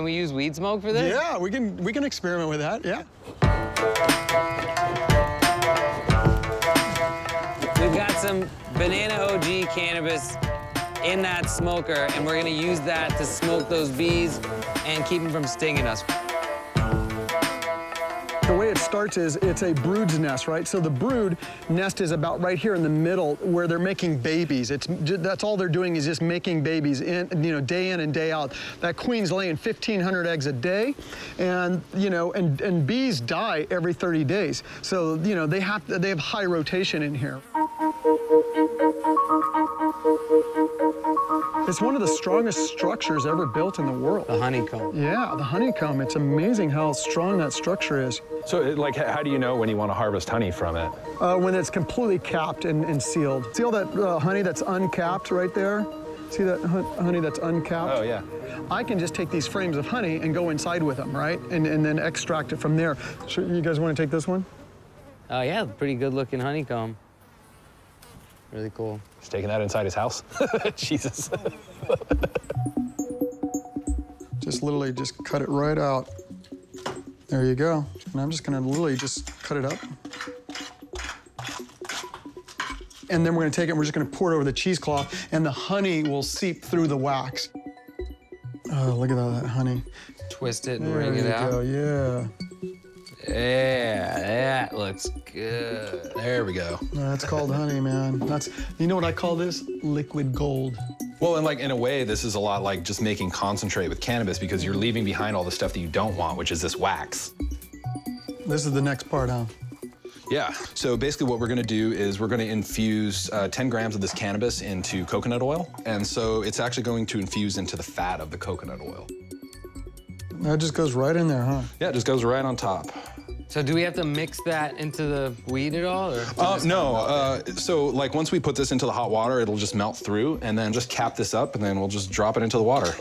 Can we use weed smoke for this? Yeah, we can experiment with that, yeah. We've got some Banana OG cannabis in that smoker, and we're gonna use that to smoke those bees and keep them from stinging us. The way it starts is it's a brood's nest, right? So the brood nest is about right here in the middle where they're making babies. That's all they're doing is just making babies, day in and day out. That queen's laying 1,500 eggs a day, and and bees die every 30 days. So they have high rotation in here. It's one of the strongest structures ever built in the world. The honeycomb. Yeah, the honeycomb. It's amazing how strong that structure is. So, how do you know when you want to harvest honey from it? When it's completely capped and sealed. See all that honey that's uncapped right there? See that honey that's uncapped? Oh, yeah. I can just take these frames of honey and go inside with them, right? And then extract it from there. So you guys want to take this one? Oh, yeah, pretty good-looking honeycomb. Really cool. He's taking that inside his house. Jesus. Just literally just cut it right out. There you go. And I'm just gonna literally just cut it up. And then we're gonna take it and we're just gonna pour it over the cheesecloth, and the honey will seep through the wax. Oh, look at all that honey. Twist it and wring it out. There you go, yeah. Yeah, that looks good. There we go. No, that's called honey, man. That's, you know what I call this? Liquid gold. Well, and in a way, this is a lot like just making concentrate with cannabis, because you're leaving behind all the stuff that you don't want, which is this wax. This is the next part, huh? Yeah, so basically what we're gonna do is we're gonna infuse 10 grams of this cannabis into coconut oil. And so it's actually going to infuse into the fat of the coconut oil. That just goes right in there, huh? Yeah, it just goes right on top. So do we have to mix that into the weed at all? Or no. So once we put this into the hot water, it'll just melt through, and then just cap this up, and then we'll just drop it into the water.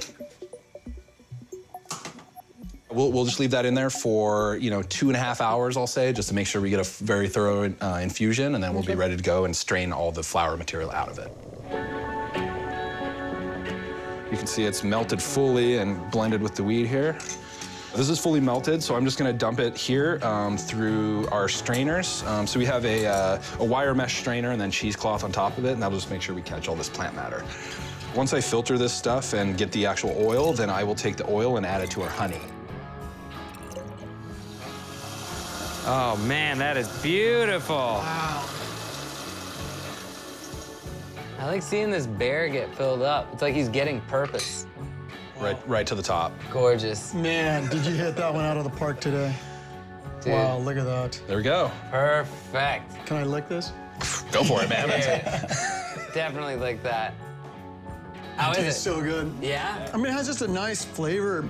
We'll just leave that in there for 2.5 hours, I'll say, just to make sure we get a very thorough infusion, and then we'll be ready to go and strain all the flower material out of it. You can see it's melted fully and blended with the weed here. This is fully melted, so I'm just gonna dump it here through our strainers. So we have a wire mesh strainer and then cheesecloth on top of it, and that'll just make sure we catch all this plant matter. Once I filter this stuff and get the actual oil, then I will take the oil and add it to our honey. Oh man, that is beautiful. Wow. I like seeing this bear get filled up. It's like he's getting purpose. Wow. Right to the top. Gorgeous. Man, did you hit that one out of the park today? Dude. Wow, look at that. There we go. Perfect. Can I lick this? Go for it, man. Definitely lick that. How is it? It tastes so good. Yeah? I mean, it has just a nice flavor,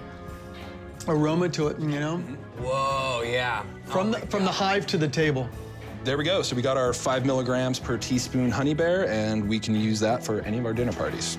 aroma to it, Whoa, yeah. From the hive to the table. There we go. So we got our 5 milligrams per teaspoon honey bear, and we can use that for any of our dinner parties.